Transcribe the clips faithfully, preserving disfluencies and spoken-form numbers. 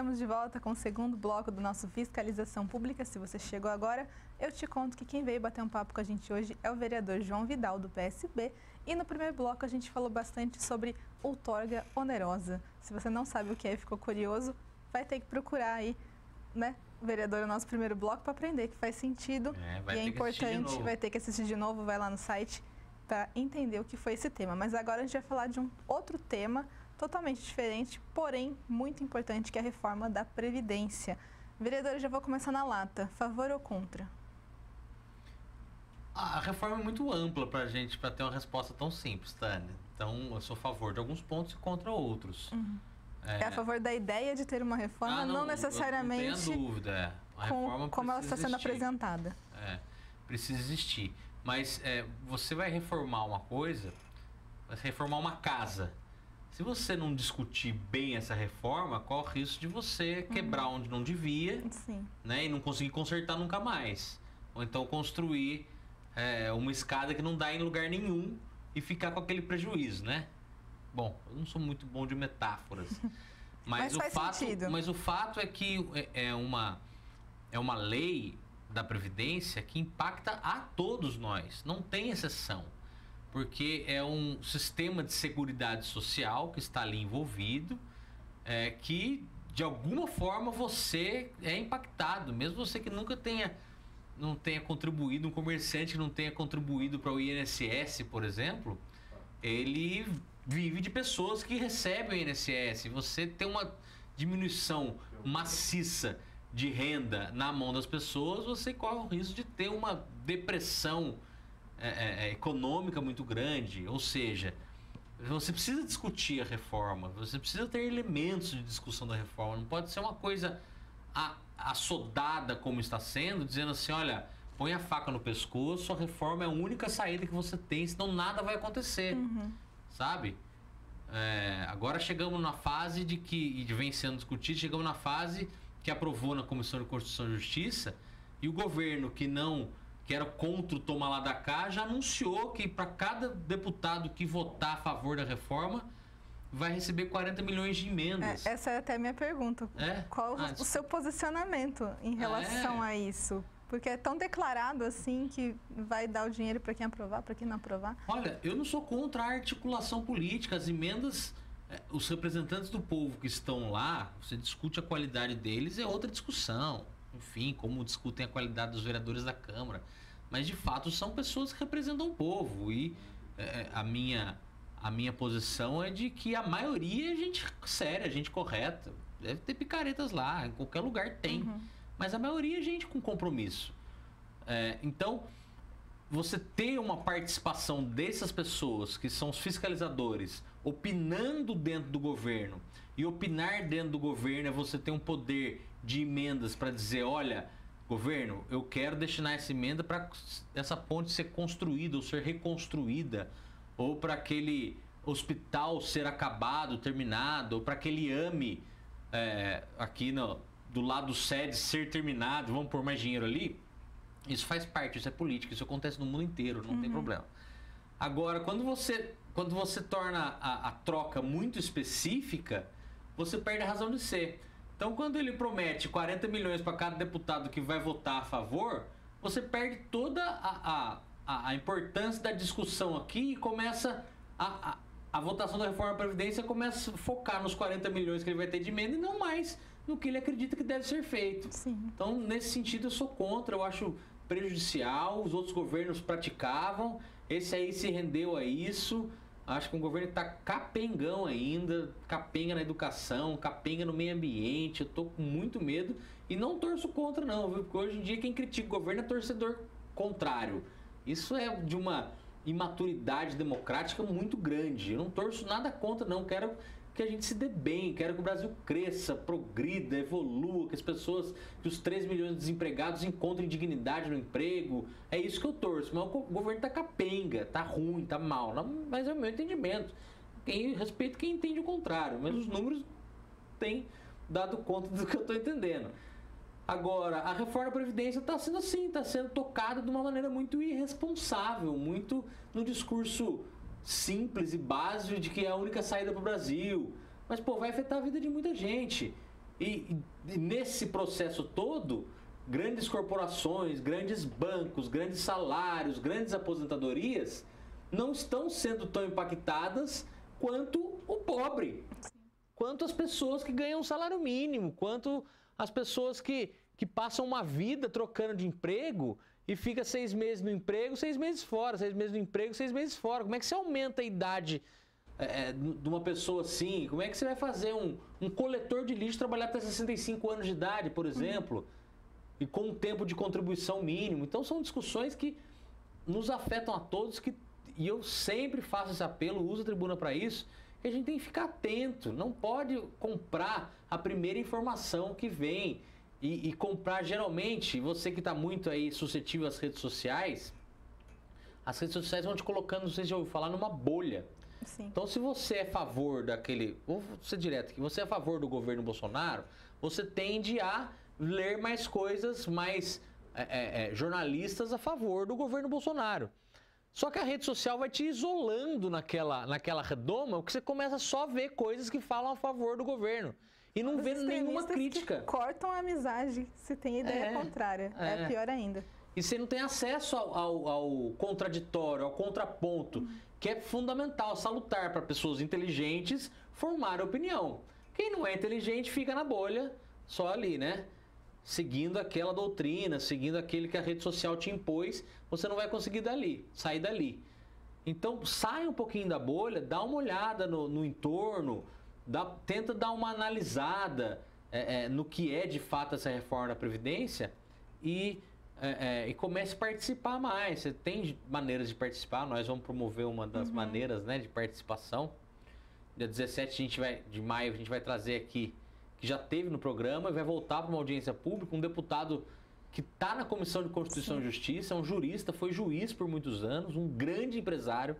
estamos de volta com o segundo bloco do nosso Fiscalização Pública. Se você chegou agora, eu te conto que quem veio bater um papo com a gente hoje é o vereador João Vidal, do P S B. E no primeiro bloco a gente falou bastante sobre outorga onerosa. Se você não sabe o que é e ficou curioso, vai ter que procurar aí, né, vereador, o nosso primeiro bloco para aprender que faz sentido. É, vai e é importante, vai ter que assistir de novo, vai lá no site para entender o que foi esse tema. Mas agora a gente vai falar de um outro tema totalmente diferente, porém muito importante, que é a reforma da Previdência. Vereador, eu já vou começar na lata. Favor ou contra? A reforma é muito ampla para a gente, para ter uma resposta tão simples, Tânia. Então, eu sou a favor de alguns pontos e contra outros. Uhum. É... é a favor da ideia de ter uma reforma, ah, não, não necessariamente... Não tenho dúvida, é. A com, reforma como ela está sendo existir. apresentada. É, precisa existir. Mas é, você vai reformar uma coisa, vai reformar uma casa... Se você não discutir bem essa reforma, corre o risco de você quebrar uhum. onde não devia, Sim. né, e não conseguir consertar nunca mais. Ou então construir é, uma escada que não dá em lugar nenhum e ficar com aquele prejuízo, né? Bom, eu não sou muito bom de metáforas, mas, mas, o, fato, mas o fato é que é uma, é uma lei da Previdência que impacta a todos nós, não tem exceção. Porque é um sistema de seguridade social que está ali envolvido, é, que de alguma forma você é impactado, mesmo você que nunca tenha, não tenha contribuído, um comerciante que não tenha contribuído para o I N S S, por exemplo, ele vive de pessoas que recebem o I N S S. Você tem uma diminuição maciça de renda na mão das pessoas, você corre o risco de ter uma depressão É, é, econômica muito grande, ou seja, você precisa discutir a reforma, você precisa ter elementos de discussão da reforma, não pode ser uma coisa assodada como está sendo, dizendo assim, olha, põe a faca no pescoço, a reforma é a única saída que você tem, senão nada vai acontecer, uhum. sabe? É, agora chegamos na fase de que, e vem sendo discutido, chegamos na fase que aprovou na Comissão de Constituição e Justiça, e o governo que não... que era contra o toma lá da cá, já anunciou que para cada deputado que votar a favor da reforma, vai receber quarenta milhões de emendas. É, essa é até a minha pergunta. É? Qual ah, o seu posicionamento em relação é. a isso? Porque é tão declarado assim que vai dar o dinheiro para quem aprovar, para quem não aprovar? Olha, eu não sou contra a articulação política. As emendas, os representantes do povo que estão lá, você discute a qualidade deles, é outra discussão. Enfim, como discutem a qualidade dos vereadores da Câmara. Mas, de fato, são pessoas que representam o povo. E é, a, minha, a minha posição é de que a maioria é gente séria, gente correta. Deve ter picaretas lá, em qualquer lugar tem. Uhum. Mas a maioria é gente com compromisso. É, então, você ter uma participação dessas pessoas, que são os fiscalizadores, opinando dentro do governo... E opinar dentro do governo é você ter um poder de emendas para dizer, olha, governo, eu quero destinar essa emenda para essa ponte ser construída ou ser reconstruída, ou para aquele hospital ser acabado, terminado, ou para aquele I A M E é, aqui no, do lado sede ser terminado, vamos pôr mais dinheiro ali. Isso faz parte, isso é política, isso acontece no mundo inteiro, não uhum. tem problema. Agora, quando você, quando você torna a, a troca muito específica... você perde a razão de ser. Então, quando ele promete quarenta milhões para cada deputado que vai votar a favor, você perde toda a, a, a importância da discussão aqui e começa... A, a, a votação da reforma da Previdência começa a focar nos quarenta milhões que ele vai ter de emenda e não mais no que ele acredita que deve ser feito. Sim. Então, nesse sentido, eu sou contra, eu acho prejudicial, os outros governos praticavam, esse aí se rendeu a isso... Acho que o governo está capengão ainda, capenga na educação, capenga no meio ambiente. Eu estou com muito medo e não torço contra não, viu? Porque hoje em dia quem critica o governo é torcedor contrário. Isso é de uma imaturidade democrática muito grande. Eu não torço nada contra não, quero que a gente se dê bem, quero que o Brasil cresça, progrida, evolua, que as pessoas, que os três milhões de desempregados encontrem dignidade no emprego. É isso que eu torço, mas o governo tá capenga, tá ruim, tá mal, mas é o meu entendimento. Eu respeito quem entende o contrário, mas os números têm dado conta do que eu tô entendendo. Agora, a reforma da Previdência está sendo assim, está sendo tocada de uma maneira muito irresponsável, muito no discurso... simples e básico de que é a única saída para o Brasil. Mas, pô, vai afetar a vida de muita gente. E, e nesse processo todo, grandes corporações, grandes bancos, grandes salários, grandes aposentadorias não estão sendo tão impactadas quanto o pobre, quanto as pessoas que ganham um salário mínimo, quanto as pessoas que, que passam uma vida trocando de emprego e fica seis meses no emprego, seis meses fora, seis meses no emprego, seis meses fora. Como é que você aumenta a idade é, de uma pessoa assim? Como é que você vai fazer um, um coletor de lixo trabalhar até sessenta e cinco anos de idade, por exemplo, e com um tempo de contribuição mínimo? Então, são discussões que nos afetam a todos, que, e eu sempre faço esse apelo, uso a tribuna para isso, que a gente tem que ficar atento, não pode comprar a primeira informação que vem e, e comprar geralmente, você que está muito aí suscetível às redes sociais, as redes sociais vão te colocando, não sei se já ouviu falar, numa bolha. Sim. Então, se você é a favor daquele, vou ser direto aqui, você é a favor do governo Bolsonaro, você tende a ler mais coisas, mais é, é, jornalistas a favor do governo Bolsonaro. Só que a rede social vai te isolando naquela, naquela redoma, porque você começa só a ver coisas que falam a favor do governo. E não vê nenhuma crítica. Cortam a amizade se tem ideia é, contrária. É. é pior ainda. E você não tem acesso ao, ao, ao contraditório, ao contraponto, uhum. que é fundamental, salutar para pessoas inteligentes formar opinião. Quem não é inteligente fica na bolha, só ali, né? Seguindo aquela doutrina, seguindo aquele que a rede social te impôs, você não vai conseguir dali, sair dali. Então, sai um pouquinho da bolha, dá uma olhada no, no entorno, dá, tenta dar uma analisada é, é, no que é de fato essa reforma da Previdência e, é, é, e comece a participar mais. Você tem maneiras de participar, nós vamos promover uma das uhum. maneiras, né, de participação. Dia dezessete a gente vai, de maio a gente vai trazer aqui, que já teve no programa e vai voltar para uma audiência pública, um deputado que está na Comissão de Constituição Sim. e Justiça, é um jurista, foi juiz por muitos anos, um grande empresário,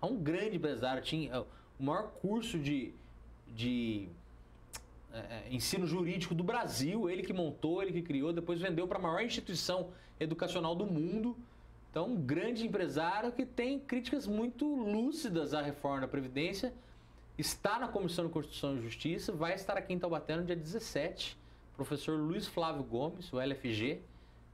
é um grande empresário, tinha o maior curso de, de é, ensino jurídico do Brasil, ele que montou, ele que criou, depois vendeu para a maior instituição educacional do mundo. Então, um grande empresário que tem críticas muito lúcidas à reforma da Previdência, está na Comissão de Constituição e Justiça, vai estar aqui em Taubaté no dia dezessete, professor Luiz Flávio Gomes, o L F G,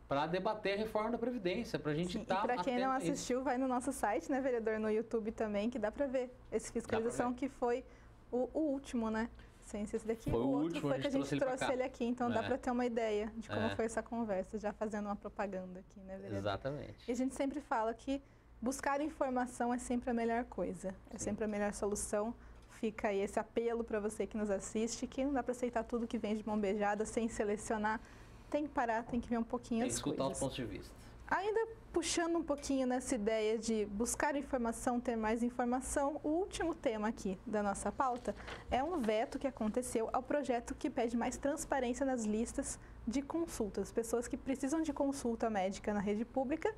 para debater a reforma da Previdência, para a gente estar tá para quem não assistiu, esse. Vai no nosso site, né, vereador, no YouTube também, que dá para ver esse fiscalização, ver. que foi o, o último, né? Sem esse daqui, foi o, o outro último, foi que a gente trouxe, trouxe ele, ele aqui, então é. dá para ter uma ideia de como é. foi essa conversa, já fazendo uma propaganda aqui, né, vereador? Exatamente. E a gente sempre fala que buscar informação é sempre a melhor coisa, é Sim. sempre a melhor solução. Fica aí esse apelo para você que nos assiste, que não dá para aceitar tudo que vem de mão beijada, sem selecionar, tem que parar, tem que ver um pouquinho as coisas. Tem que escutar os pontos de vista. Ainda puxando um pouquinho nessa ideia de buscar informação, ter mais informação, o último tema aqui da nossa pauta é um veto que aconteceu ao projeto que pede mais transparência nas listas de consultas. Pessoas que precisam de consulta médica na rede pública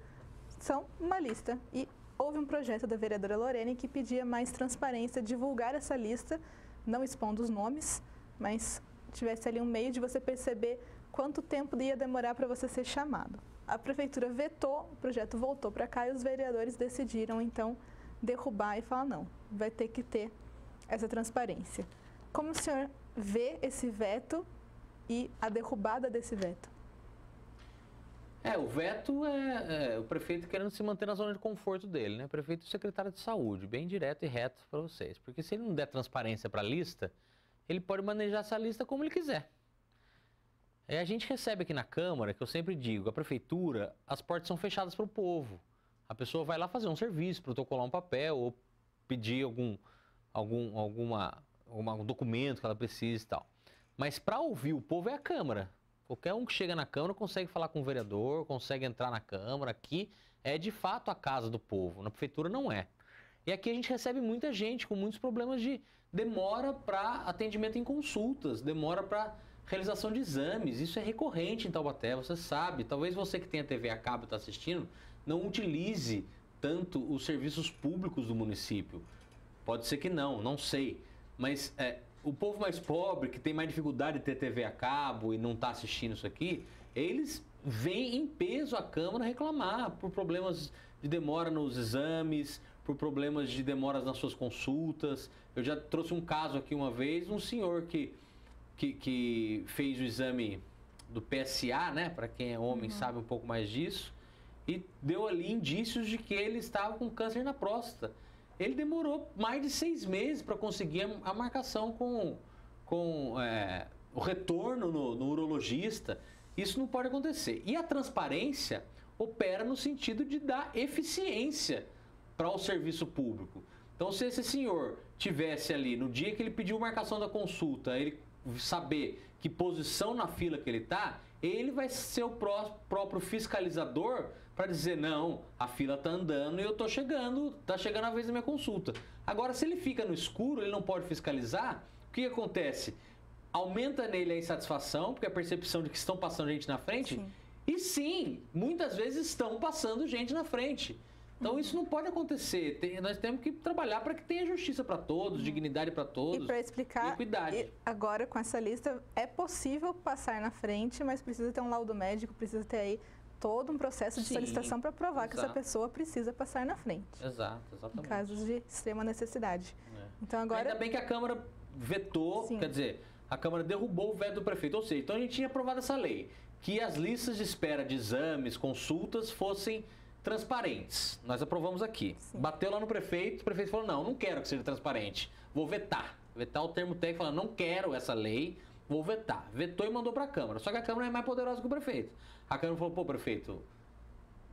são uma lista e... Houve um projeto da vereadora Lorene que pedia mais transparência, divulgar essa lista, não expondo os nomes, mas tivesse ali um meio de você perceber quanto tempo ia demorar para você ser chamado. A prefeitura vetou, o projeto voltou para cá e os vereadores decidiram, então, derrubar e falar não, vai ter que ter essa transparência. Como o senhor vê esse veto e a derrubada desse veto? É, o veto é, é o prefeito querendo se manter na zona de conforto dele, né? Prefeito e secretário de saúde, bem direto e reto para vocês. Porque se ele não der transparência para a lista, ele pode manejar essa lista como ele quiser. É, a gente recebe aqui na Câmara, que eu sempre digo, a prefeitura, as portas são fechadas para o povo. A pessoa vai lá fazer um serviço, protocolar um papel ou pedir algum, algum alguma, algum documento que ela precisa e tal. Mas para ouvir o povo é a Câmara. Qualquer um que chega na Câmara consegue falar com o vereador, consegue entrar na Câmara. Aqui é de fato a casa do povo, na Prefeitura não é. E aqui a gente recebe muita gente com muitos problemas de demora para atendimento em consultas, demora para realização de exames. Isso é recorrente em Taubaté, você sabe. Talvez você que tenha T V a cabo e está assistindo, não utilize tanto os serviços públicos do município. Pode ser que não, não sei. Mas... é, o povo mais pobre, que tem mais dificuldade de ter T V a cabo e não está assistindo isso aqui, eles vêm em peso à Câmara reclamar por problemas de demora nos exames, por problemas de demoras nas suas consultas. Eu já trouxe um caso aqui uma vez, um senhor que que, que fez o exame do P S A, né? Para quem é homem, uhum, sabe um pouco mais disso. E deu ali indícios de que ele estava com câncer na próstata. Ele demorou mais de seis meses para conseguir a marcação com, com é, o retorno no, no urologista. Isso não pode acontecer. E a transparência opera no sentido de dar eficiência para o serviço público. Então, se esse senhor tivesse ali, no dia que ele pediu marcação da consulta, ele saber que posição na fila que ele está, ele vai ser o pró- próprio fiscalizador para dizer, não, a fila está andando e eu estou chegando, está chegando a vez da minha consulta. Agora, se ele fica no escuro, ele não pode fiscalizar, o que acontece? Aumenta nele a insatisfação, porque a percepção de que estão passando gente na frente, sim. E sim, muitas vezes estão passando gente na frente. Então, isso não pode acontecer. Tem, nós temos que trabalhar para que tenha justiça para todos, dignidade para todos, e para explicar, equidade. Agora, com essa lista, é possível passar na frente, mas precisa ter um laudo médico, precisa ter aí todo um processo de, sim, solicitação para provar, exato, que essa pessoa precisa passar na frente. Exato, exatamente. Em casos de extrema necessidade. É. Então, agora... Ainda bem que a Câmara vetou, sim, quer dizer, a Câmara derrubou o veto do prefeito. Ou seja, então a gente tinha aprovado essa lei, que as listas de espera de exames, consultas, fossem... transparentes. Nós aprovamos aqui. Sim. Bateu lá no prefeito, o prefeito falou, não, não quero que seja transparente, vou vetar. Vetar o termo técnico, falando, não quero essa lei, vou vetar. Vetou e mandou para a Câmara. Só que a Câmara é mais poderosa que o prefeito. A Câmara falou, pô, prefeito,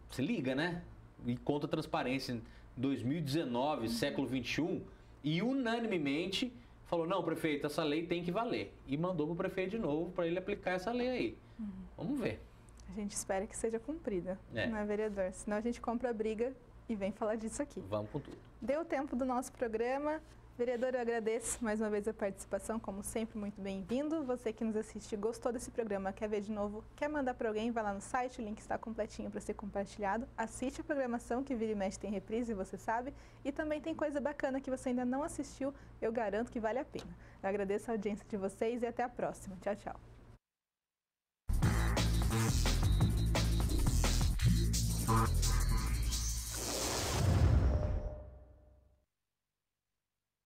se liga, né? E conta a transparência em dois mil e dezenove, uhum, século vinte e um, e unanimemente falou, não, prefeito, essa lei tem que valer. E mandou para o prefeito de novo para ele aplicar essa lei aí. Uhum. Vamos ver. A gente espera que seja cumprida, é, né, vereador? Senão a gente compra a briga e vem falar disso aqui. Vamos com tudo. Deu tempo do nosso programa. Vereador, eu agradeço mais uma vez a participação, como sempre, muito bem-vindo. Você que nos assiste, gostou desse programa, quer ver de novo, quer mandar para alguém, vai lá no site, o link está completinho para ser compartilhado. Assiste a programação, que vira e mexe tem reprise, você sabe. E também tem coisa bacana que você ainda não assistiu, eu garanto que vale a pena. Eu agradeço a audiência de vocês e até a próxima. Tchau, tchau.